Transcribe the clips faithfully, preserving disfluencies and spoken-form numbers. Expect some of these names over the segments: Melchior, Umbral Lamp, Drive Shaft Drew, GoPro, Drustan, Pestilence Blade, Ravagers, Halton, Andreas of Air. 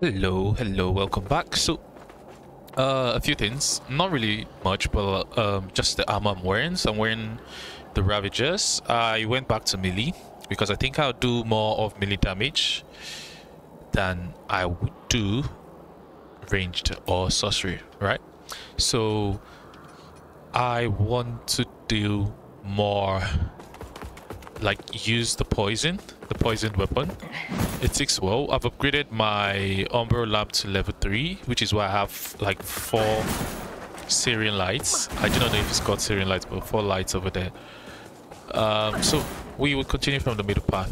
Hello, hello, welcome back. So, uh, a few things. Not really much, but um, just the armor I'm wearing. So I'm wearing the Ravagers. I went back to melee because I think I'll do more of melee damage than I would do ranged or sorcery, right? So I want to do more, like use the poison, the poisoned weapon. It takes well. I've upgraded my Umbral Lamp to level three, which is why I have like four Syrian lights. I do not know if it's called Syrian lights, but four lights over there. Um, so we will continue from the middle path,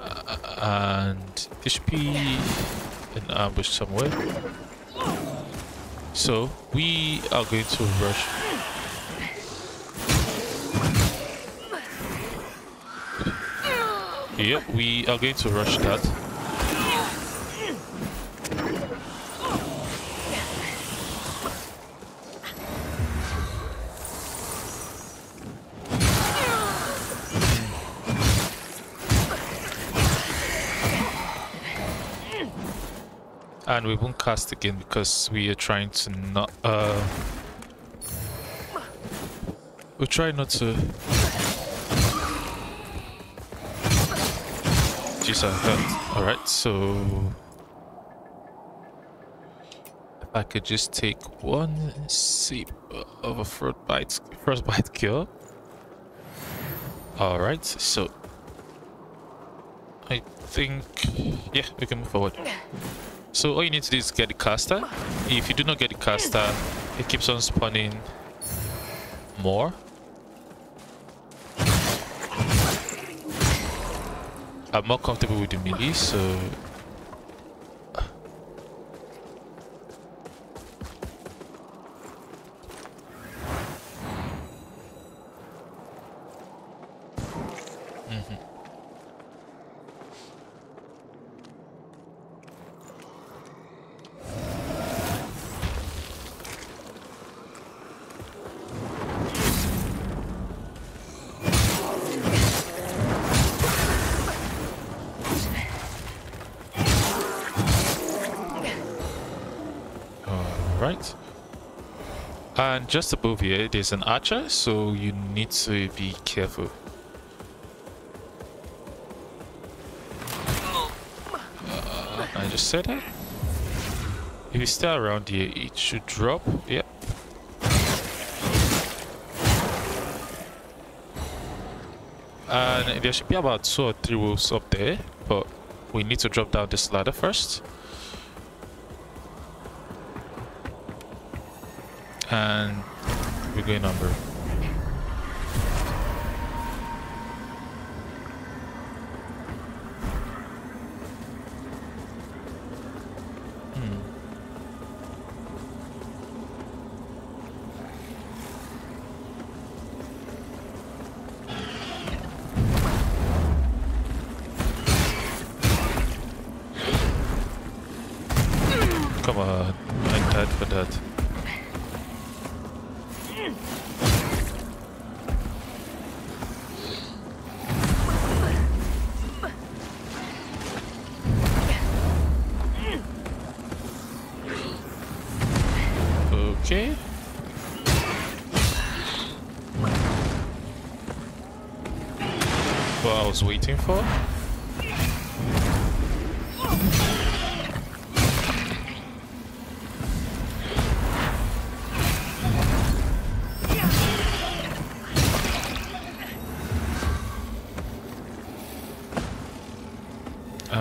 uh, and there should be an ambush somewhere. So we are going to rush. Yep, we are going to rush that. And we won't cast again because we are trying to not... Uh, we'll try not to... Jeez, I hurt. Alright, so... If I could just take one sip of a frostbite, frostbite cure. Alright, so... I think... Yeah, we can move forward. So all you need to do is get the caster. If you do not get the caster, it keeps on spawning more. I'm more comfortable with the melee, so... And just above here, there's an archer, so you need to be careful. Uh, I just said that. If you stay around here, it should drop. Yep. And there should be about two or three wolves up there, but we need to drop down this ladder first. And we go in number. Hmm. Come on, I died for that. Okay. What I was waiting for.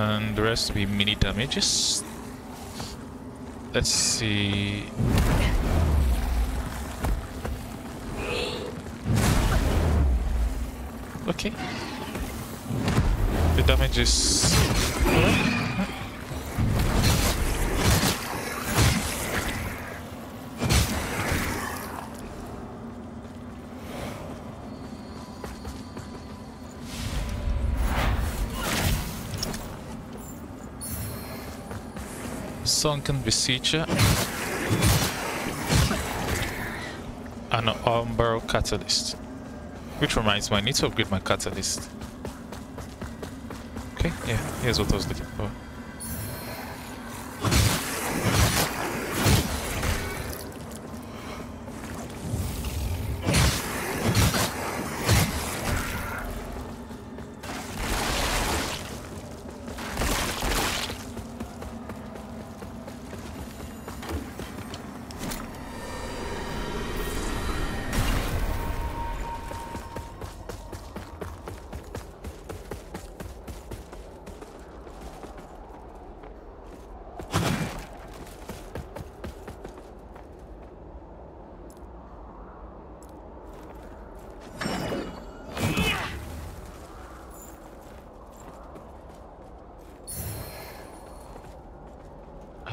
And the rest will be mini damages. Let's see. Okay. The damage is... Sunken Besieger and an Umbral Catalyst. Which reminds me, I need to upgrade my catalyst. Okay, yeah, here's what I was looking for.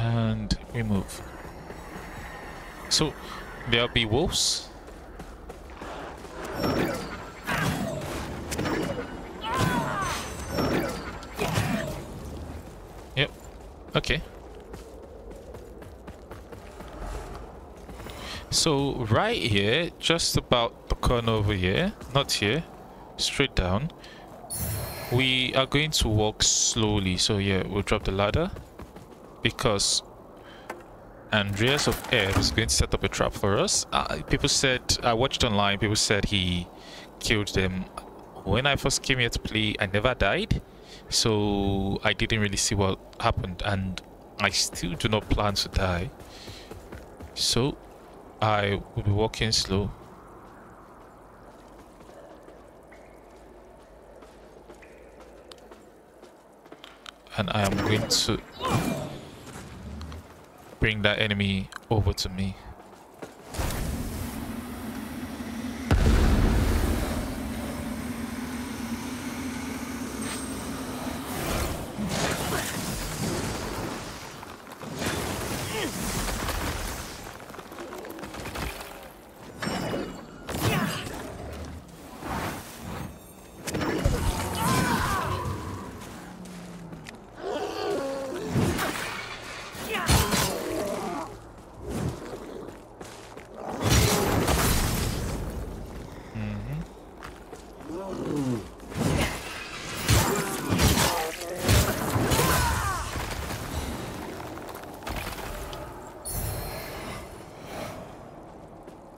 and remove. So there'll be wolves. Yep. Okay. So right here, just about the corner over here, not here, straight down, we are going to walk slowly. So yeah, we'll drop the ladder because Andreas of Air is going to set up a trap for us. Uh, people said, I watched online, people said he killed them. When I first came here to play, I never died. So I didn't really see what happened, and I still do not plan to die. So I will be walking slow. And I am going to bring that enemy over to me.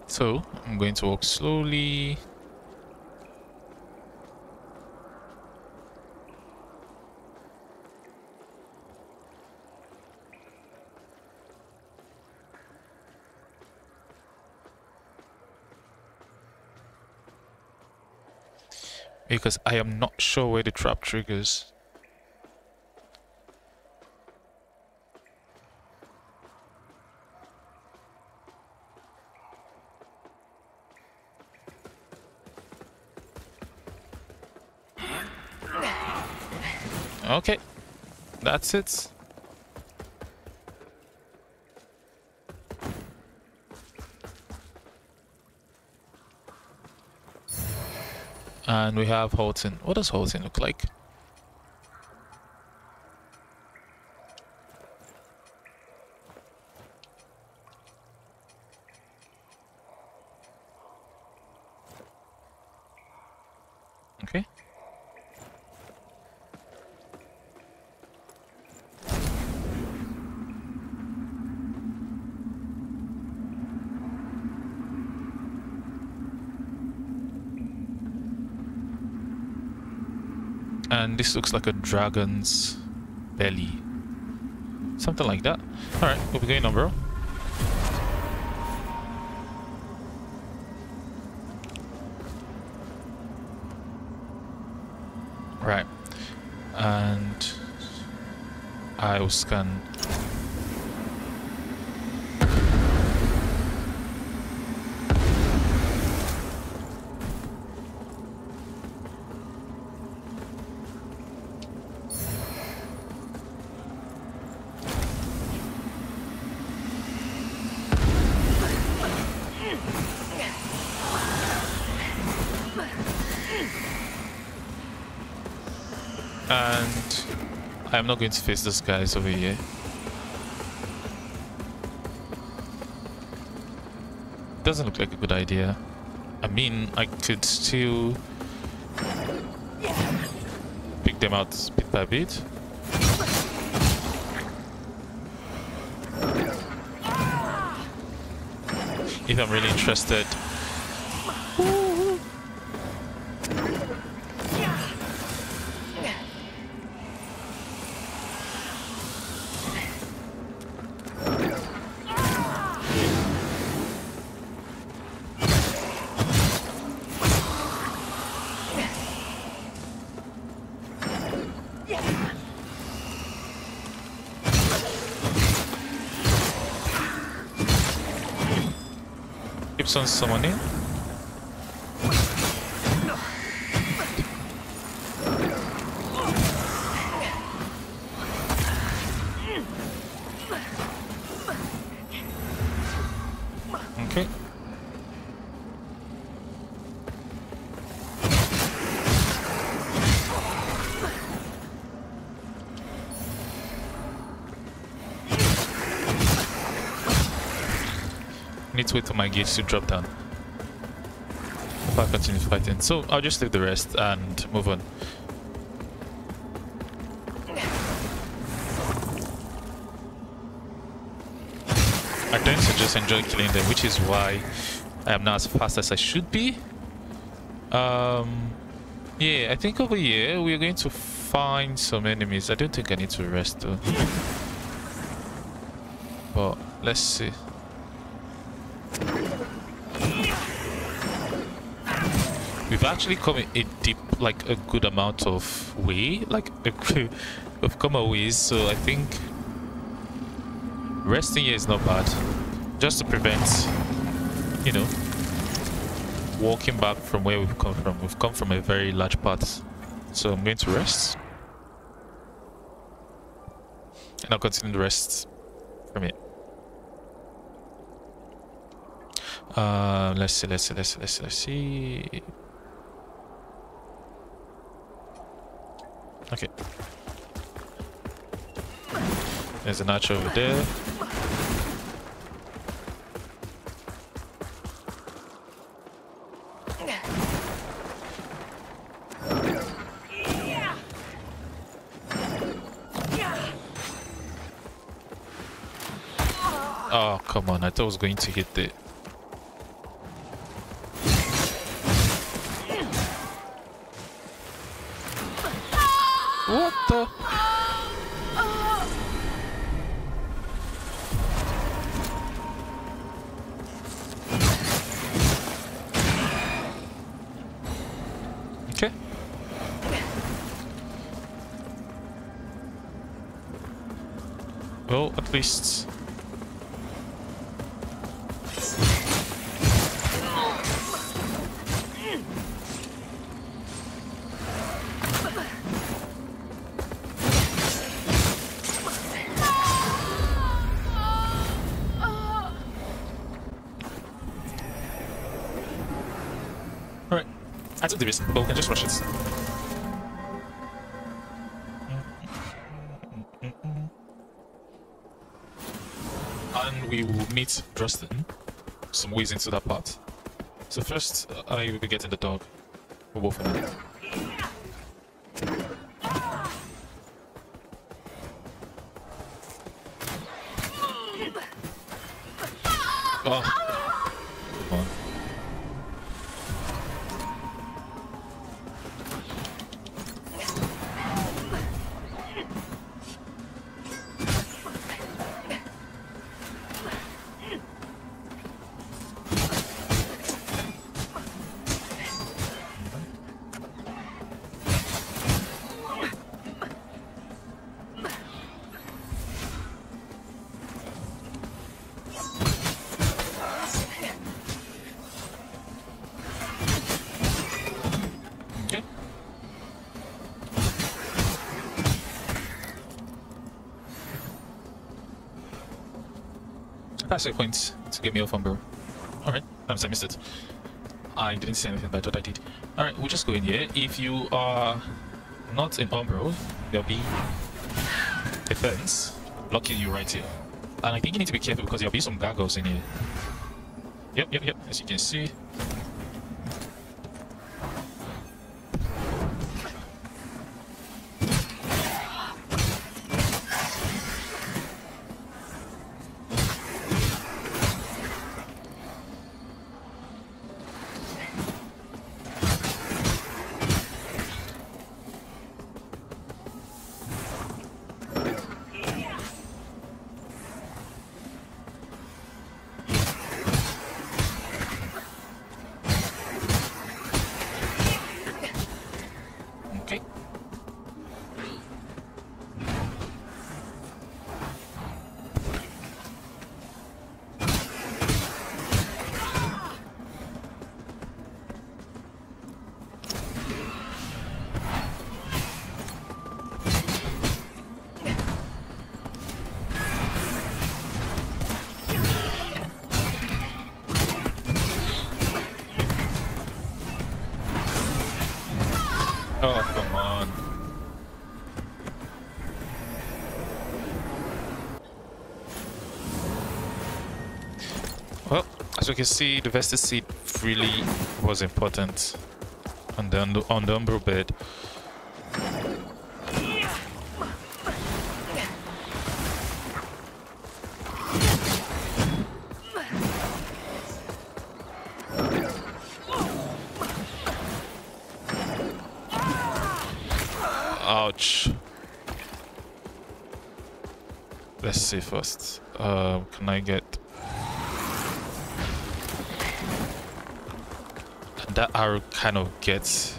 So I'm going to walk slowly. Because I am not sure where the trap triggers. Okay, that's it. And we have Halton. What does Halton look like? Okay. And this looks like a dragon's belly. Something like that. Alright, we'll be going on, bro. Right. And I will scan. And I'm not going to face those guys over here. Doesn't look like a good idea. I mean, I could still pick them out bit by bit. If I'm really interested. Keeps on summoning. Okay. Need to wait for my gauge to drop down before I continue fighting. So I'll just leave the rest and move on. I tend to just enjoy killing them, which is why I am not as fast as I should be. Um, yeah, I think over here we're going to find some enemies. I don't think I need to rest though. But let's see. We've actually come a deep, like a good amount of way, like a, we've come a ways, so I think resting here is not bad, just to prevent, you know, walking back from where we've come from. We've come from a very large path, so I'm going to rest, and I'll continue the rest from here. Uh, let's see, let's see, let's see, let's see, let's see. Okay. There's an archer over there. Oh, come on. I thought I was going to hit the... What the? Okay. Well, at least. I took the risk, but we can just rush it. And we will meet Drustan some ways into that part. So first, I will be getting the dog. We'll go for that. Oh. Classic points to get me off Umbral. Alright, I missed it. I didn't say anything, but I thought I did. Alright, we'll just go in here. If you are not in Umbral, there'll be a fence blocking you right here. And I think you need to be careful because there'll be some gargoyles in here. Yep, yep, yep, as you can see. Oh, come on. Well, as you can see, the vested seat really was important on the, on the Umbral bed. Ouch. Let's see first. Uh, can I get that arrow? Kind of gets.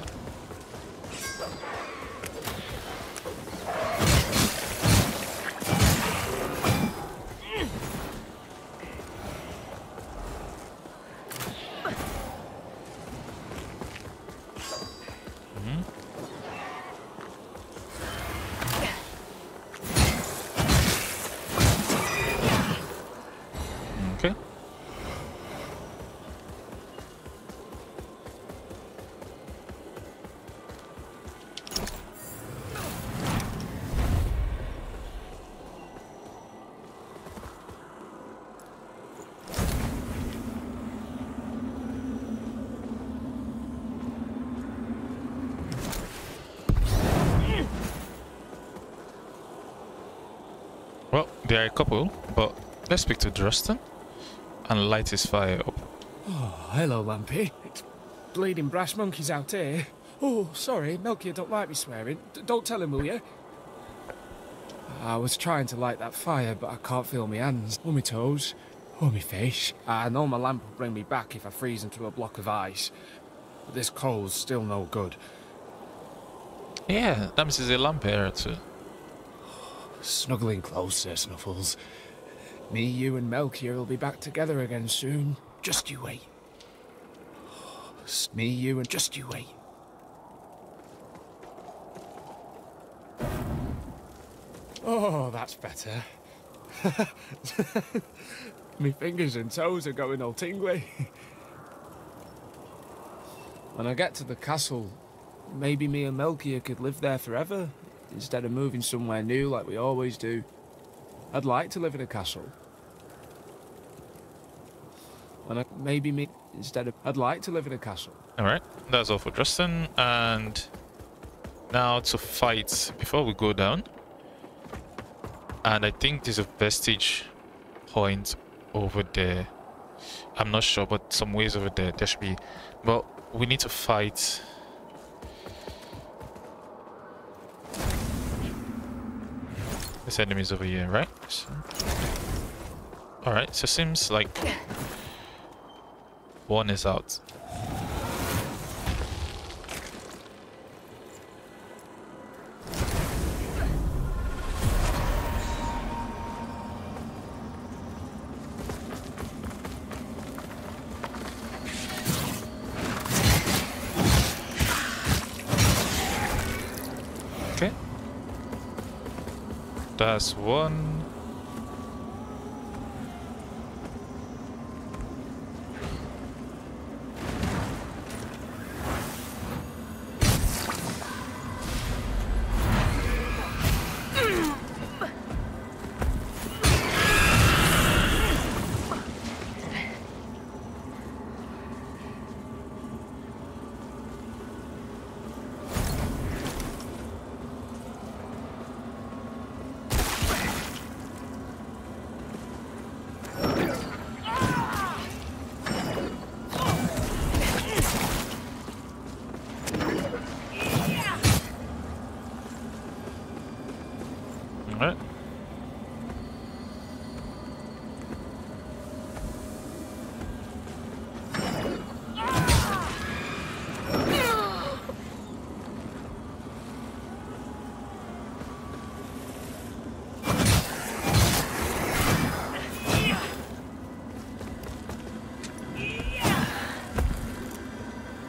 Well, there are a couple, but let's speak to Drustan and light his fire up. Oh, hello, Lampy. It's bleeding brass monkeys out here. Oh, sorry, Melchior don't like me swearing. D don't tell him, will you? I was trying to light that fire, but I can't feel my hands, or my toes, or my face. I know my lamp will bring me back if I freeze into a block of ice, but this cold's still no good. Yeah, that means a lamp here too. Snuggling closer, Snuffles. Me, you and Melchior will be back together again soon. Just you wait. Me, you and just you wait. Oh, that's better. Me fingers and toes are going all tingly. When I get to the castle, maybe me and Melchior could live there forever. Instead of moving somewhere new like we always do. I'd like to live in a castle. And I, maybe me instead of I'd like to live in a castle. Alright, that's all for Drustan. And now to fight before we go down. And I think there's a vestige point over there. I'm not sure, but some ways over there. There should be. Well, we need to fight. This enemy's over here, right? So, alright, so seems like one is out. That's one.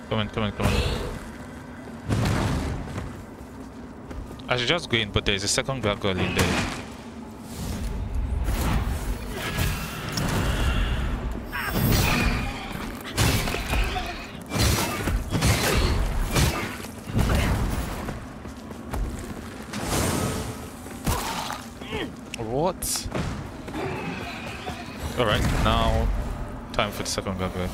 Come on, come on, come on. I should just go in, but there's a second gargoyle in there. Alright, now time for the second gargoyle.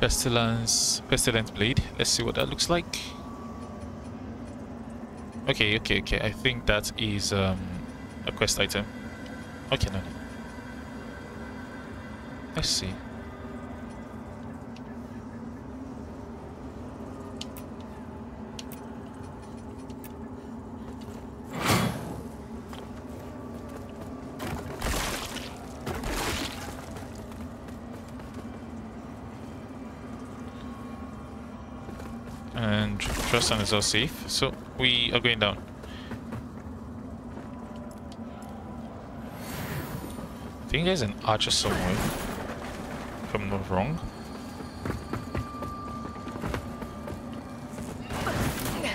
Pestilence, Pestilence Blade. Let's see what that looks like. Okay, okay, okay. I think that is um, a quest item. Okay, no, no. Let's see. And Drustan is all safe, so we are going down. I think there's an archer somewhere, if I'm not wrong. Okay.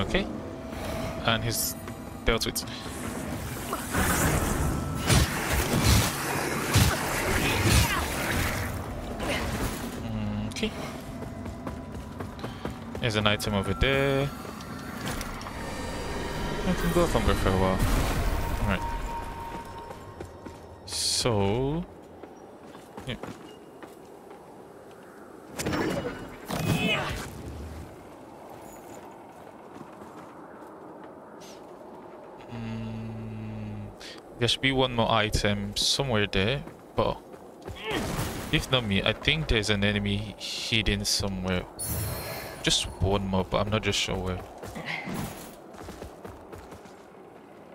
Okay, and he's dealt with. Okay, there's an item over there. I can go from there for a while. All right. So, yeah. There should be one more item somewhere there, but if not me, I think there's an enemy hidden somewhere. Just one more, but I'm not just sure where.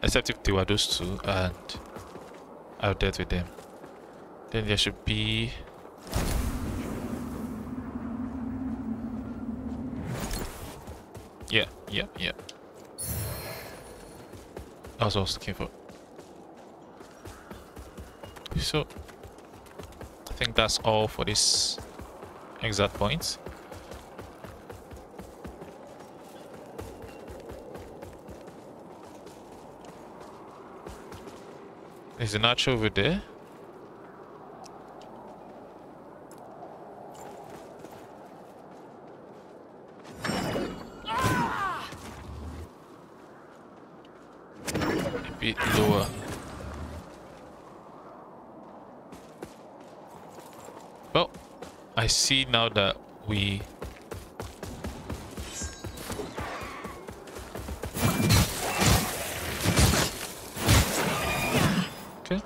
Except if they were those two and I'll deal with them. Then there should be... Yeah, yeah, yeah. That's what I was looking for. So, I think that's all for this exact point. There's an archer over there. A bit lower. Well, I see now that we... Okay.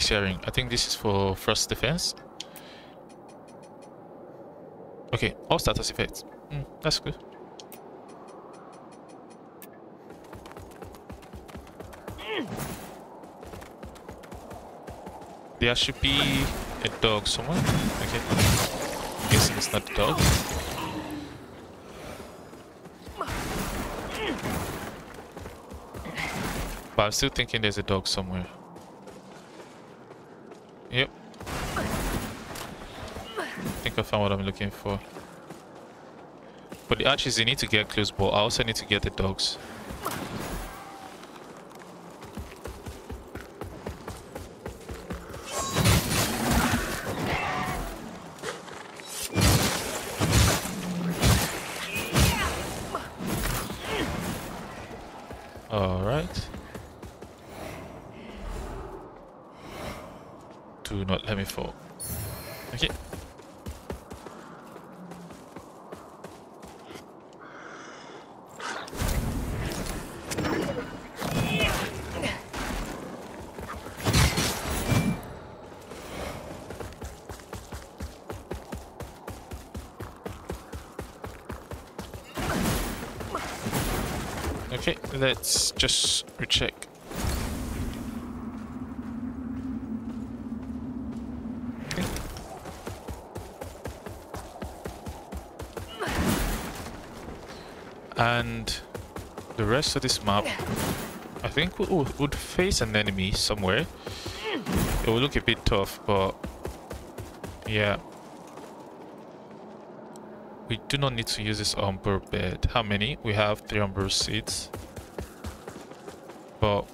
Sharing. I think this is for first defense. Okay, all status effects. Mm, that's good. There should be a dog somewhere. Okay, I'm guessing it's not a dog. But I'm still thinking there's a dog somewhere. Yep. I think I found what I'm looking for. But the archers, they need to get close, but I also need to get the dogs. to not let me fall. Okay. Okay, let's just recheck. Okay. And the rest of this map, I think we would face an enemy somewhere. It will look a bit tough, but yeah. We do not need to use this umber bed. How many? We have three umber seeds. But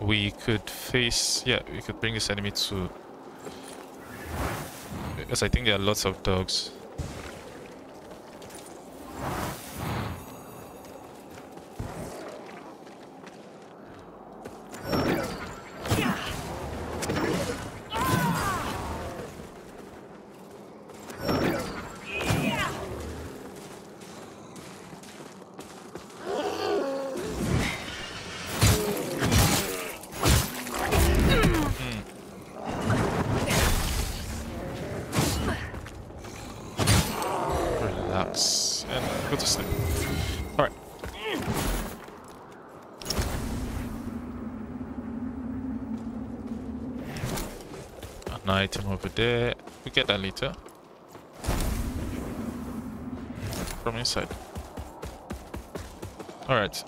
we could face... yeah, we could bring this enemy to... because I think there are lots of dogs. Item over there. We get that later. From inside. Alright.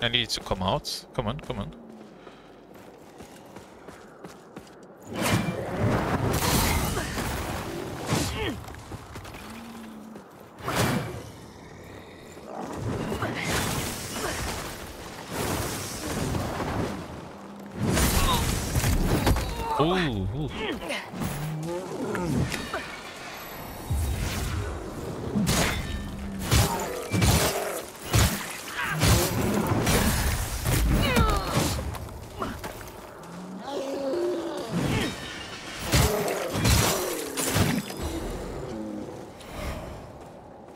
I need to come out. Come on, come on.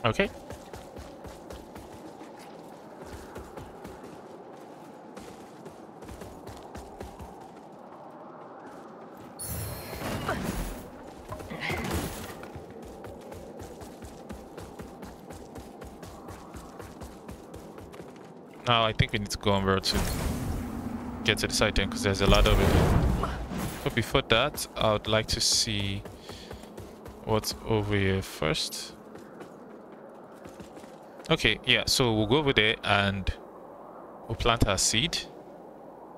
Okay. Now I think we need to go over to get to the side then, because there's a lot of it. But before that, I would like to see what's over here first. Okay, yeah, so we'll go over there and we'll plant our seed.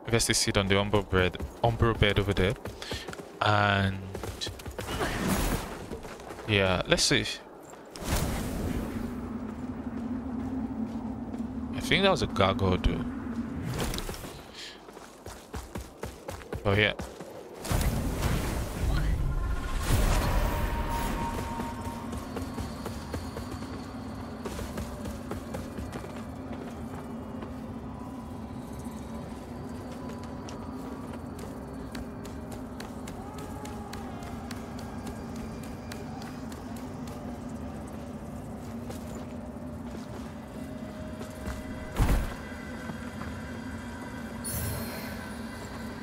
Invest the seed on the umbral bed, umbral bed over there. And yeah, let's see. I think that was a gargoyle, dude. Oh, yeah.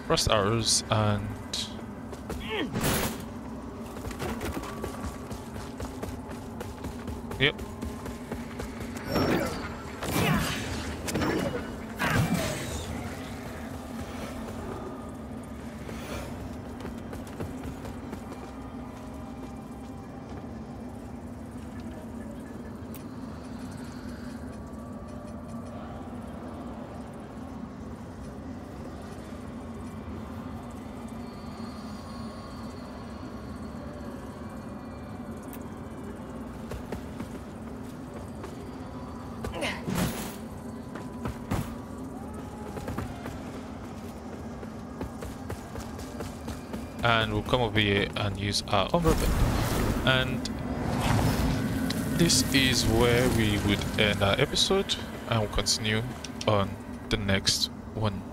Rust arrows and yep. and we'll come over here and use our Umbral Lamp. And this is where we would end our episode, and we'll continue on the next one.